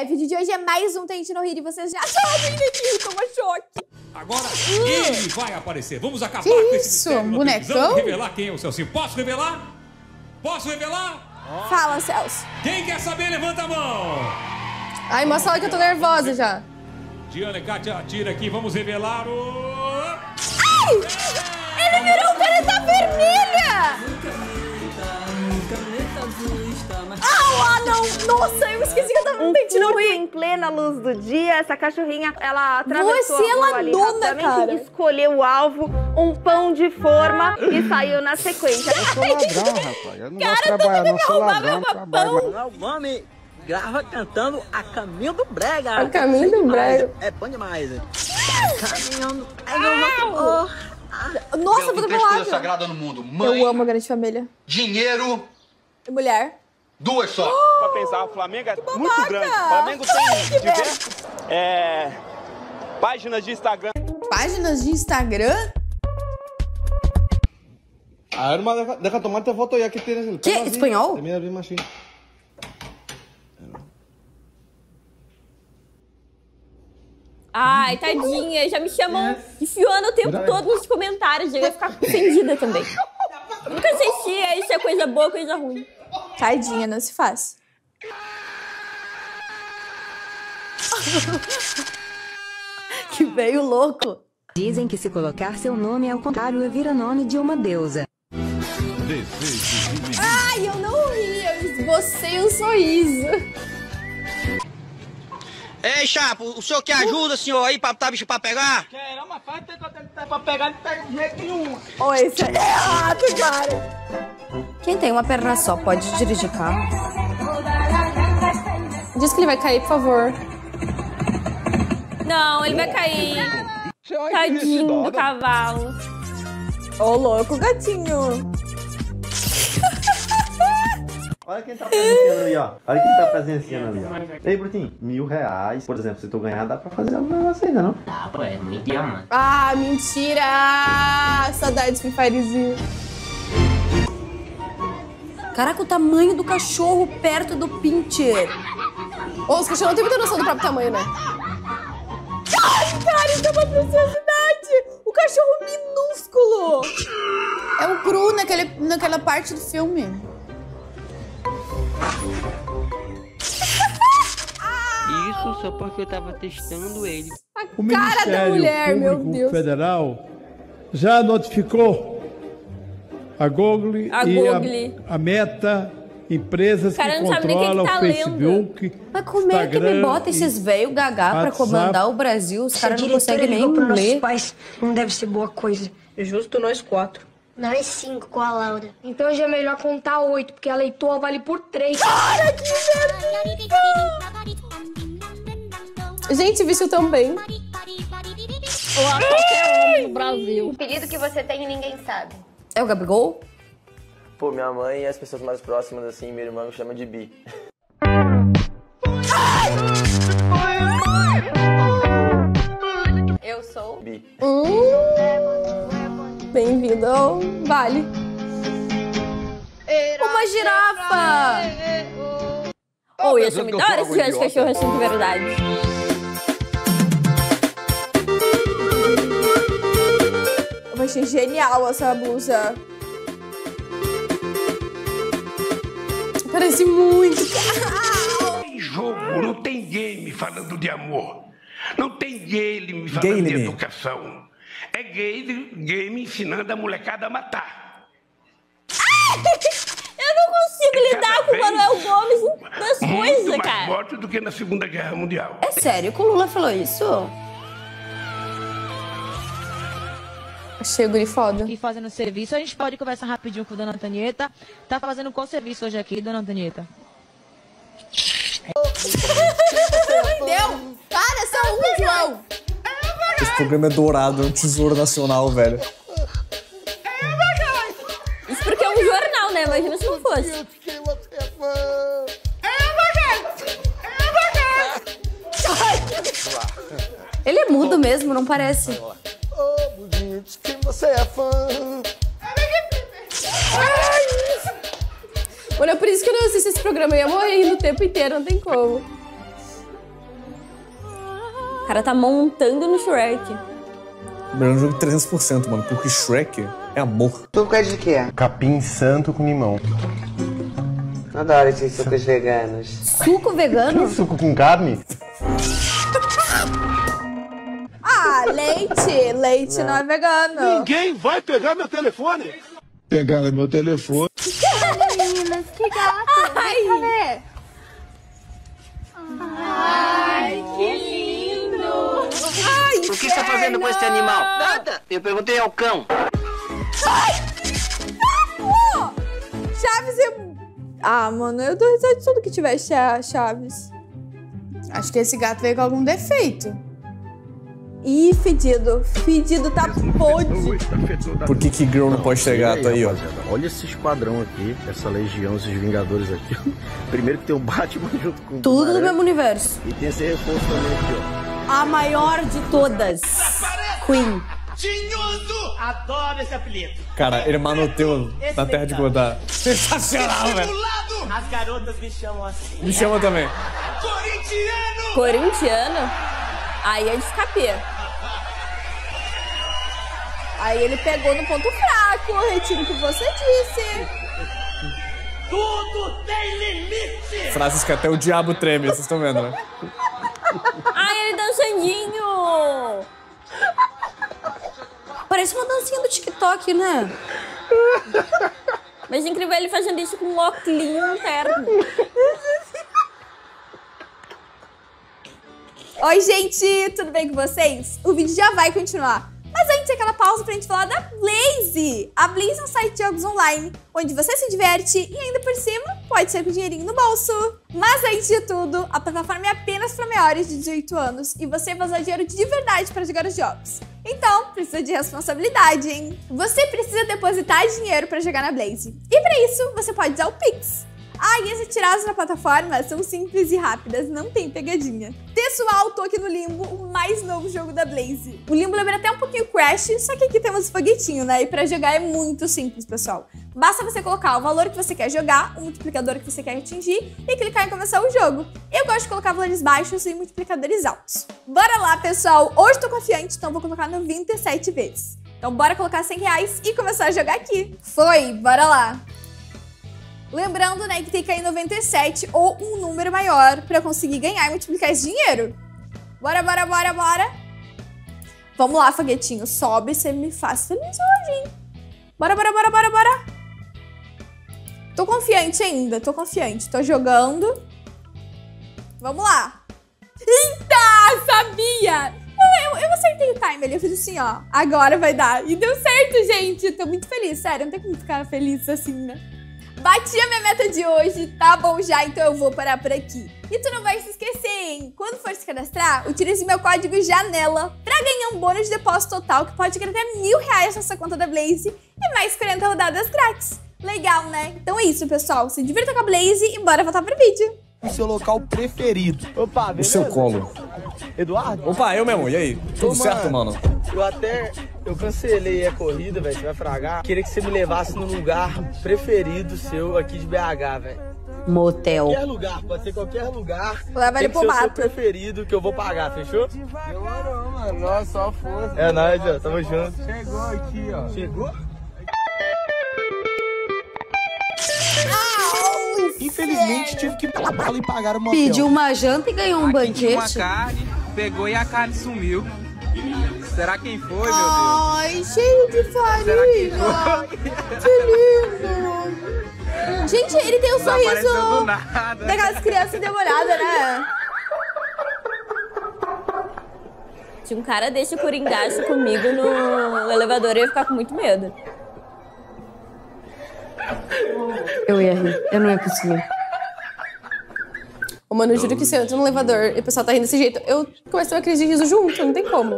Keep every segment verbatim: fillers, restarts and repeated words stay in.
é, o vídeo de hoje é mais um Tente Não Rir e vocês já sabem daquilo, como choque. Agora uh. ele vai aparecer. Vamos acabar que com esse mistério. Isso, bonecão? Revelar quem é o Celso. Posso revelar? Posso revelar? Fala, Celso. Quem quer saber, levanta a mão. Ai, uma sala que eu tô nervosa já. Diana e Kátia, atira aqui. Vamos revelar o... Ai! É. Ele virou um caneta vermelha! Ah, não! Nossa, eu esqueci que eu tava um tentando rir. Em plena luz do dia, essa cachorrinha, ela atravessou Você, a rua ela ali dona, rapidamente, cara. Escolheu o alvo, um pão de forma e saiu na sequência. Eu sou ladrão, rapaz. Eu não cara, vou trabalhar, não sou ladrão. Não, mami, grava cantando A Caminho do Brega. A Caminho do Brega. É bom demais, hein? Caminhando... Nossa, vou dar uma sagrada no mundo. Mãe, eu amo a grande família. Dinheiro. Mulher. Duas só. Uh, pra pensar, o Flamengo é muito grande. O Flamengo tem diversas é, páginas de Instagram. Páginas de Instagram? Ah, era uma da catomata, voltou aí. Que? Espanhol? Ai, tadinha. Já me chamam de Fiona o tempo todo nos comentários. Eu ia ficar ofendida também. Nunca assisti a isso é coisa boa, coisa ruim. Tadinha, não se faz. Que veio louco. Dizem que se colocar seu nome ao contrário vira nome de uma deusa. Ai, eu não ri, eu esbocei um sorriso. Ei, chapa, o senhor quer ajuda, senhor, aí pra botar bicho pra pegar? Quero, mas faz tempo que eu tenho pra pegar, não pega de jeito nenhum. Ô, esse é errado, cara. Quem tem uma perna só pode dirigir carro? Diz que ele vai cair, por favor. Não, ele vai cair. Tadinho do cavalo. Ô, louco, gatinho. Olha quem tá presenciando ali, ó. Olha quem tá presenciando ali, ó. Ei, Brutinho, mil reais, por exemplo, se tu ganhar, dá pra fazer algum negócio ainda, não? Dá, pô, é muito diamante. Ah, mentira! Saudades, Fifarezinho. Caraca, o tamanho do cachorro perto do pincher. Ô, oh, os cachorros não tem muita noção do próprio tamanho, né? Ai, cara, isso é uma preciosidade! O cachorro minúsculo! É um cru naquele, naquela parte do filme. Isso só porque eu tava testando ele. A o cara da mulher, meu Deus. O Ministério Público Federal já notificou a Google a e a, a Meta, empresas cara, que controlam que tá o Facebook, lendo. Mas como Instagram, é que me bota esses velhos gagá pra comandar o Brasil? Os caras não conseguem nem ler. Pais, não deve ser boa coisa. Justo nós quatro. Nós cinco com a Laura. Então já é melhor contar oito, porque a leitoa vale por três. Cara, que merda! Gente, bicho também. Ou a qualquer homem do Brasil. O apelido que você tem ninguém sabe. É o Gabigol? Pô, minha mãe e as pessoas mais próximas, assim, minha irmã me chama de Bi. Eu sou Bi. Hum, Bem-vindo ao Vale. Uma girafa! Oh, eu achei muito da hora esse de cachorro assim de verdade. Eu achei genial essa blusa. Parece muito. Não tem jogo, não tem game falando de amor. Não tem game falando game. de educação. É game, game ensinando a molecada a matar. Eu não consigo é lidar com o Manuel Gomes das coisas, cara. Mais forte do que na Segunda Guerra Mundial. É sério, que o Lula falou isso? Achei o guri foda. E fazendo serviço, a gente pode conversar rapidinho com a dona Antonieta. Tá fazendo qual serviço hoje aqui, dona Antonieta? Entendeu? Cara, só um João. Esse programa é dourado, é um tesouro nacional, velho. Isso porque é um jornal, né? Imagina se não fosse. Ele é mudo mesmo, não parece. Oh, bonito, que você é fã. Ai, olha, por isso que eu não assisto esse programa. Eu ia morrer rindo o tempo inteiro, não tem como. O cara tá montando no Shrek. Melhor jogo trezentos por cento, mano, porque Shrek é amor. Tu gosta de quê? Capim santo com limão. Adoro esses sucos veganos. Suco vegano? Suco com carne? Ah, leite. Leite não. não é vegano. Ninguém vai pegar meu telefone. Pegaram meu telefone. Ai, meninas, que gato. Ai. Ver. Ai, que lindo. Ai, o que você está fazendo com esse animal? Nada. Eu perguntei ao cão. Ai, saco. Chaves é... Ah, mano, eu dou risada de tudo que tiver Chaves. Acho que esse gato veio com algum defeito. Ih, fedido. Fedido tá podre. Por que que girl não pode ter gato aí, ó? Olha esse esquadrão aqui, essa legião, esses vingadores aqui. Primeiro que tem o Batman junto com... Tudo do mesmo universo. E tem esse reforço também aqui, ó. A maior de todas. Queen. Tinhoso! Adoro esse apelido. Cara, Hermanoteu na Terra de Godá. Sensacional, velho. As garotas me chamam assim. Me chamam também. Corintiano! Corintiano? Aí é de escapê. Aí ele pegou no ponto fraco, retiro o que você disse. Tudo tem limite! Frases que até o diabo treme, vocês estão vendo, né? Ai, ele dançandinho! Parece uma dancinha do TikTok, né? Mas é incrível ele fazendo isso com um óculinho interno. Oi, gente! Tudo bem com vocês? O vídeo já vai continuar. Mas antes, aquela pausa pra gente falar da Blaze. A Blaze é um site de jogos online, onde você se diverte e ainda por cima pode ser com dinheirinho no bolso. Mas antes de tudo, a plataforma é apenas para maiores de dezoito anos e você vai usar dinheiro de verdade para jogar os jogos. Então, precisa de responsabilidade, hein? Você precisa depositar dinheiro para jogar na Blaze. E para isso, você pode usar o Pix. Ah, e as retiradas na plataforma são simples e rápidas, não tem pegadinha. Pessoal, tô aqui no Limbo, o mais novo jogo da Blaze. O Limbo lembra até um pouquinho o Crash, só que aqui temos o foguetinho, né? E pra jogar é muito simples, pessoal. Basta você colocar o valor que você quer jogar, o multiplicador que você quer atingir e clicar em começar o jogo. Eu gosto de colocar valores baixos e multiplicadores altos. Bora lá, pessoal! Hoje tô confiante, então vou colocar noventa e sete vezes. Então bora colocar cem reais e começar a jogar aqui. Foi, bora lá! Lembrando, né, que tem que cair noventa e sete ou um número maior pra conseguir ganhar e multiplicar esse dinheiro. Bora, bora, bora, bora. Vamos lá, foguetinho. Sobe, você me faz feliz hoje, hein? Bora, bora, bora, bora, bora. Tô confiante ainda, tô confiante. Tô jogando. Vamos lá. Eita, sabia! Eu, eu, eu acertei o time ali, eu fiz assim, ó. Agora vai dar. E deu certo, gente. Tô muito feliz, sério. Não tem como ficar feliz assim, né? Bati a minha meta de hoje, tá bom já, então eu vou parar por aqui. E tu não vai se esquecer, hein? Quando for se cadastrar, utilize meu código JANELA pra ganhar um bônus de depósito total que pode chegar até mil reais na sua conta da Blaze e mais quarenta rodadas grátis. Legal, né? Então é isso, pessoal. Se divirta com a Blaze e bora voltar pro vídeo. O seu local preferido. Opa, beleza? O seu colo. Eduardo? Opa, eu mesmo, e aí? Tudo Ô, certo, mano? Eu até... Eu cancelei a corrida, velho, você vai fragar. Queria que você me levasse no lugar preferido seu aqui de B H, velho. Motel. Qualquer lugar, pode ser qualquer lugar. Leva ele pro mato. O seu preferido que eu vou pagar, fechou? Demorou, mano. Nós só força. É nóis, ó. Tamo junto. Chegou aqui, ó. Chegou? Infelizmente, tive que pagar e pagar o motel. Pediu uma janta e ganhou um banquete. Uma carne, pegou e a carne sumiu. Será quem foi, meu Deus? Ai, cheio de farinha. Que lindo. Gente, ele tem um sorriso daquelas crianças demoradas, né? Se um cara deixa o coringaço comigo no elevador, eu ia ficar com muito medo. Eu ia rir. Eu não ia conseguir. Ô, mano, eu juro que se eu entro no elevador e o pessoal tá rindo desse jeito, eu começo a crise de riso junto, não tem como.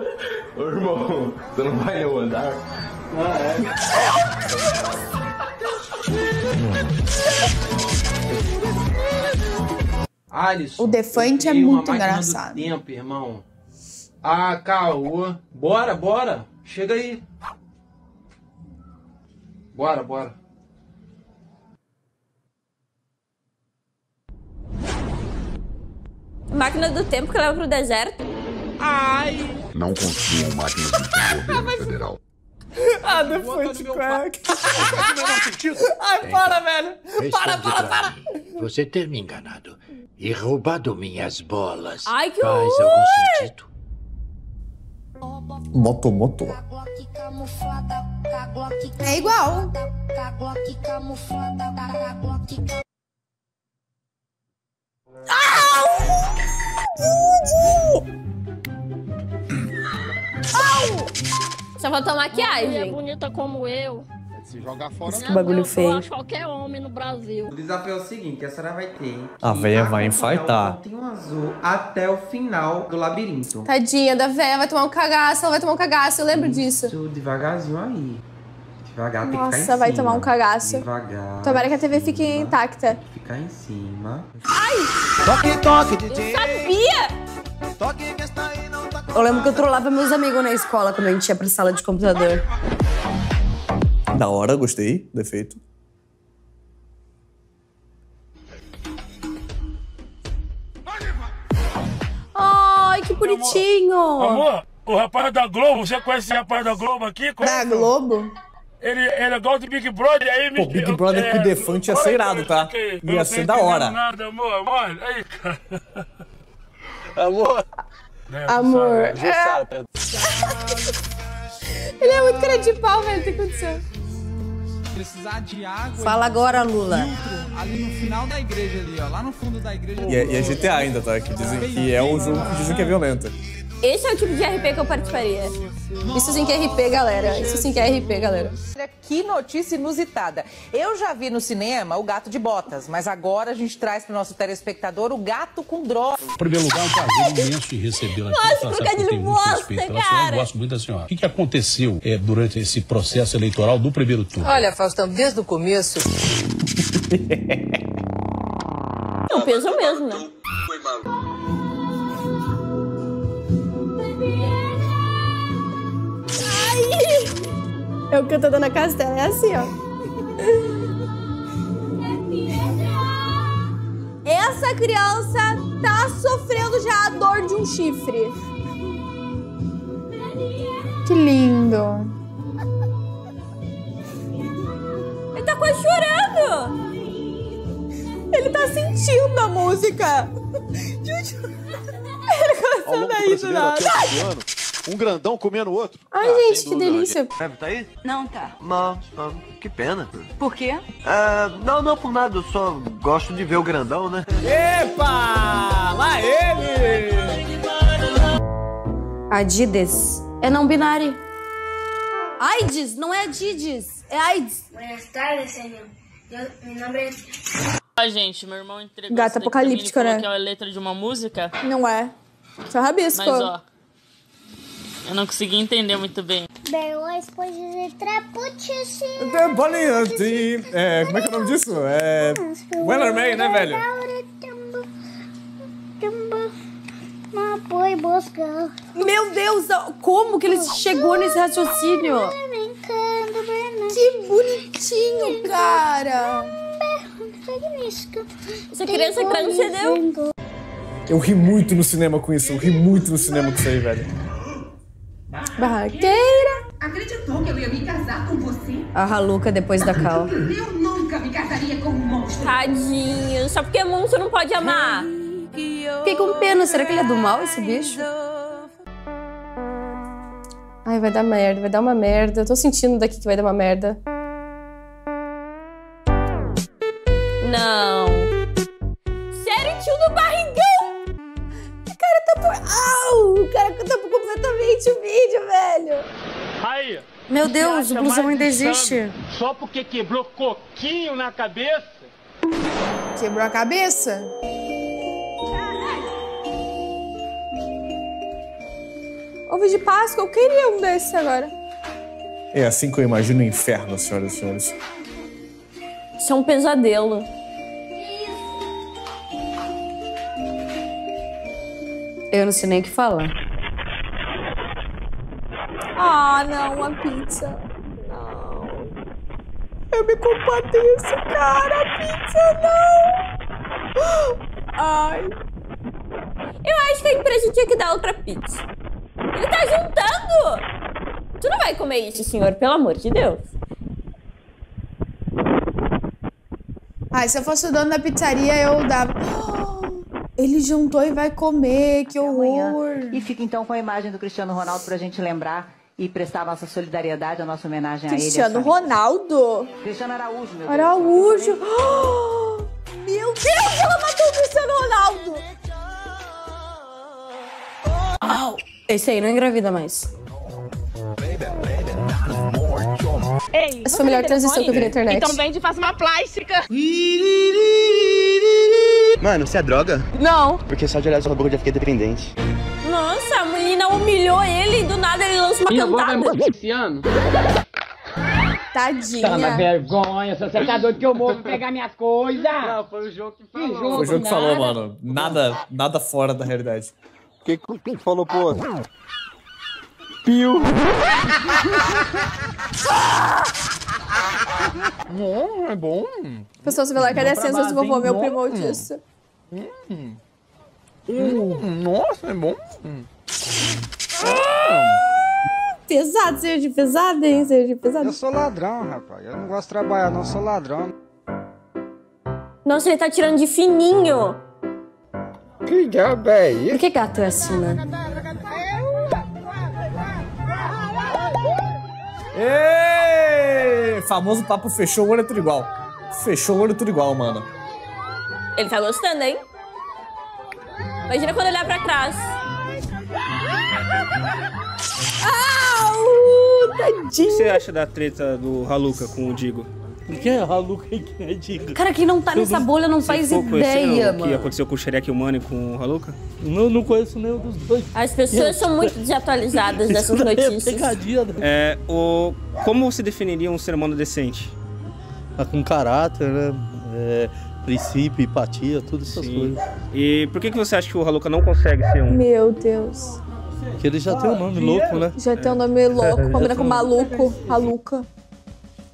Ô, irmão, você não vai eu andar? Ah, é? Alisson, o Defante é muito engraçado. Tempo, irmão. Ah, caô. Bora, bora. Chega aí. Bora, bora. Máquina do tempo que leva pro deserto. Ai! Não consumam máquinas do governo mas... federal. Ah, depois de crack. Ai, para, velho. Para, para, para. Você ter me enganado e roubado minhas bolas. Ai, que horror. Faz algum sentido? Moto, moto. É igual. Au! Au! Só faltou maquiagem. É bonita como eu. Se jogar fora. Que bagulho feio. Eu acho qualquer homem no Brasil. O desafio é o seguinte, a senhora vai ter... A véia vai infartar. Um azul até o final do labirinto. Tadinha da véia, vai tomar um cagaço, ela vai tomar um cagaço, eu lembro disso. Isso, devagarzinho aí. Devagar, nossa, tem que ficar em cima. Nossa, vai tomar um cagaço. Devagar. Tomara que a T V fique intacta. Ficar em cima. Ai! Toque, toque, D J! Eu sabia! Toque que está aí, não tá. Eu lembro que eu trollava meus amigos na escola quando a gente ia pra sala de computador. Da hora, gostei do efeito. Ai, que bonitinho! Amor, amor, o rapaz da Globo, você conhece esse rapaz da Globo aqui? Como da Globo? Ele, ele é igual de Big Brother, aí me... Pô, Big Brother com o Defante ia ser irado, tá? Ia ser da hora. Nada, amor, amor, aí, cara. Amor. É, amor. É. Ele é muito cara de pau, velho, o que aconteceu? Precisar de água. Fala agora, Lula. Filtro, ali no final da igreja ali, ó, lá no fundo da igreja. E é, é G T A ainda, tá? Que dizem que é um jogo que dizem que é violento. Esse é o tipo de R P que eu participaria. Isso sim que é R P, galera. Isso sim que é R P, galera. Que notícia inusitada. Eu já vi no cinema o gato de botas, mas agora a gente traz pro nosso telespectador o gato com droga. Em primeiro lugar, um prazer imenso de recebê-la aqui. Nossa, porque ele gosta, cara. Eu gosto muito da senhora. O que, que aconteceu é, durante esse processo eleitoral do primeiro turno? Olha, Faustão, desde o começo... Não, peso mesmo, né? Foi maluco. É o canto da Ana Castela, é assim, ó. Essa criança tá sofrendo já a dor de um chifre. Que lindo. Ele tá quase chorando. Ele tá sentindo a música. Ele começou daí do nada. Um grandão comendo o outro. Ai, ah, gente, que delícia. É, tá aí? Não, tá. Não, não, que pena. Por quê? Ah, não, não, por nada. Eu só gosto de ver o grandão, né? Epa! Lá ele! Adidas é não binário. AIDS, não é Adidas, é AIDS. Buenas tardes, senhor. Eu, meu nome é... Ah, gente, meu irmão entregou... Gata apocalíptica, né? Que é a letra de uma música. Não é. Só rabisco. Mas, ó. Eu não consegui entender muito bem. É, como é que é o nome disso? É... Wellerman, né, velho? Meu Deus, como que ele chegou nesse raciocínio? Que bonitinho, cara! Essa criança é grande. Eu ri muito no cinema com isso, eu ri muito no cinema com isso aí, velho. Barraqueira! Acreditou que eu ia me casar com você? A Raluca depois da Cal. Eu nunca me casaria com um monstro. Tadinho, só porque monstro não pode amar. Fiquei com pena, será que ele é do mal, esse bicho? Ai, vai dar merda, vai dar uma merda. Eu tô sentindo daqui que vai dar uma merda. Não. Sério, tio do barrigão? O cara tá por... Au! O cara tá por... Completamente o vídeo, velho. Aí. Meu Deus, o blusão ainda existe. Só porque quebrou coquinho na cabeça? Quebrou a cabeça? Ovo de Páscoa, eu queria um desses agora. É assim que eu imagino o inferno, senhoras e senhores. Isso é um pesadelo. Eu não sei nem o que falar. Ah, não, uma pizza. Não. Eu me compadeço, cara. A pizza, não. Ai. Eu acho que a a gente tinha que dar outra pizza. Ele tá juntando! Tu não vai comer isso, senhor, pelo amor de Deus. Ai, se eu fosse o dono da pizzaria, eu dava... Oh, ele juntou e vai comer, que horror! E fica então com a imagem do Cristiano Ronaldo pra gente lembrar e prestar a nossa solidariedade, a nossa homenagem a ele. Cristiano Ronaldo? Cristiano Araújo, meu Deus. Araújo! Oh, meu Deus, ela matou o Cristiano Ronaldo! Oh, esse aí não engravida mais. Ei, essa foi a melhor transição que eu vi na internet. Então vende e faz uma plástica. Mano, você é droga? Não. Porque só de olhar sua boca eu já fiquei dependente. Nossa, a menina humilhou ele e do nada ele lança uma Minha cantada. Minha avó vai esse ano. Tadinha. Tá na vergonha, se você tá doido que eu morro pra pegar minhas coisas. Não, foi o jogo que falou. Jogo, foi o jogo que nada. falou, mano. Nada, nada fora da realidade. O que que falou, pô? Piu. Bom, é bom. Pessoal, se vê lá, cadê a ciência do vovô? Meu primo disso. Hum. Hum. Nossa, é bom. Hum. Ah, pesado, seja de pesado, hein? Seja de pesado. Eu sou ladrão, rapaz. Eu não gosto de trabalhar, não. Eu sou ladrão. Nossa, ele tá tirando de fininho. Que diabo é isso? Por que gato é assim, mano? Ei! Famoso papo fechou o olho tudo igual. Fechou o olho tudo igual, mano. Ele tá gostando, hein? Imagina quando olhar pra trás. Au! Tadinho! O que você acha da treta do Haluca com o Digo? O que é Haluca e quem é Digo? Cara, quem não tá nessa bolha não faz ideia, mano. O que aconteceu com o Shrek humano e com o Haluca? Não, não conheço nenhum dos dois. As pessoas são muito desatualizadas dessas notícias. É, o... Como você definiria um ser humano decente? Ah, com caráter, né? É... princípio, empatia, tudo essas Sim. coisas. E por que que você acha que o Haluca não consegue ser um? Meu Deus. Porque ele já ah, tem um nome dinheiro. louco, né? Já é. tem um nome louco, combina com maluco, Haluca.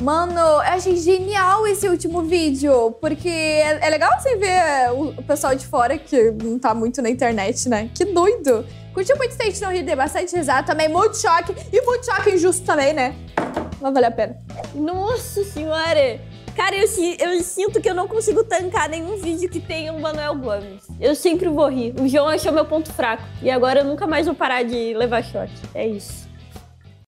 Mano, eu achei genial esse último vídeo, porque é, é legal você ver o pessoal de fora que não tá muito na internet, né? Que doido. Curtiu muito gente não rir, deu bastante risada também, muito choque, e muito choque injusto também, né? Não vale a pena. Nossa senhora! Cara, eu, eu sinto que eu não consigo tancar nenhum vídeo que tenha um Manuel Gomes. Eu sempre vou rir. O João achou meu ponto fraco. E agora eu nunca mais vou parar de levar shot. É isso.